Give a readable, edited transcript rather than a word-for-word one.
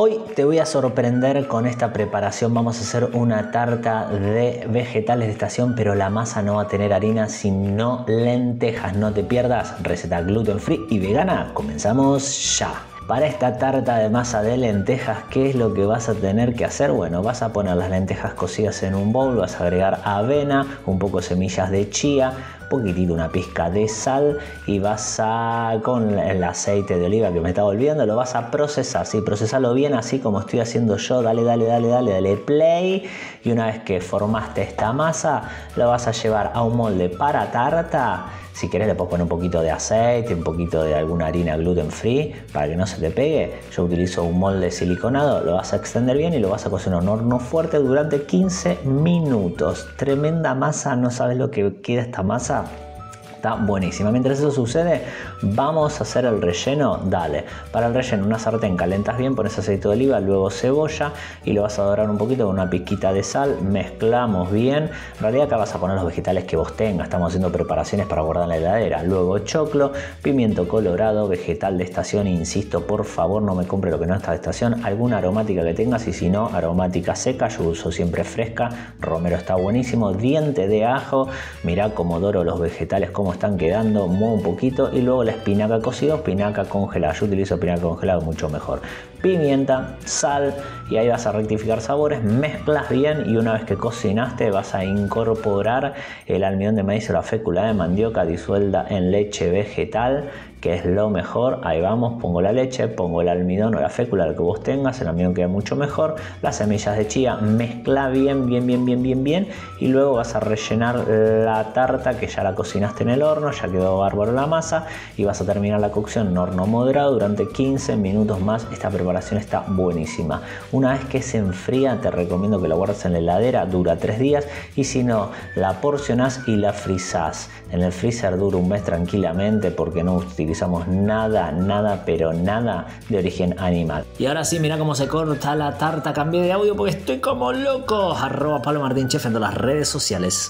Hoy te voy a sorprender con esta preparación. Vamos a hacer una tarta de vegetales de estación, pero la masa no va a tener harina sino lentejas. No te pierdas, receta gluten free y vegana. Comenzamos ya. Para esta tarta de masa de lentejas, ¿qué es lo que vas a tener que hacer? Bueno, vas a poner las lentejas cocidas en un bowl, vas a agregar avena, un poco de semillas de chía, poquitito, una pizca de sal, y vas a, con el aceite de oliva que me está volviendo, lo vas a procesar, sí, procesalo bien así como estoy haciendo yo, dale play, y una vez que formaste esta masa, la vas a llevar a un molde para tarta. Si querés le puedes poner un poquito de aceite, un poquito de alguna harina gluten free para que no se te pegue. Yo utilizo un molde siliconado, lo vas a extender bien y lo vas a cocinar en un horno fuerte durante 15 minutos. Tremenda masa, no sabes lo que queda esta masa. Está buenísima. Mientras eso sucede, vamos a hacer el relleno. Dale, para el relleno, una sartén, calentas bien, pones aceite de oliva, luego cebolla y lo vas a dorar un poquito con una pizquita de sal, mezclamos bien. En realidad acá vas a poner los vegetales que vos tengas, estamos haciendo preparaciones para guardar en la heladera. Luego choclo, pimiento colorado, vegetal de estación, insisto, por favor no me compre lo que no está de estación, alguna aromática que tengas y si no, aromática seca, yo uso siempre fresca, romero está buenísimo, diente de ajo, mirá cómo doro los vegetales, como están quedando, muevo un poquito y luego la espinaca cocida, espinaca congelada, yo utilizo espinaca congelada, mucho mejor, pimienta, sal, y ahí vas a rectificar sabores, mezclas bien y una vez que cocinaste vas a incorporar el almidón de maíz o la fécula de mandioca disuelta en leche vegetal, que es lo mejor. Ahí vamos, pongo la leche, pongo el almidón o la fécula, lo que vos tengas, el almidón queda mucho mejor, las semillas de chía, mezcla bien y luego vas a rellenar la tarta que ya la cocinaste en el horno, ya quedó bárbaro la masa y vas a terminar la cocción en horno moderado durante 15 minutos más. Esta preparación está buenísima. Una vez que se enfría te recomiendo que la guardes en la heladera, dura 3 días y si no, la porcionás y la frizás. En el freezer dura un mes tranquilamente porque no utilizamos nada de origen animal. Y ahora sí, mirá cómo se corta la tarta. Cambié de audio porque estoy como loco. @PabloMartinChef en todas las redes sociales.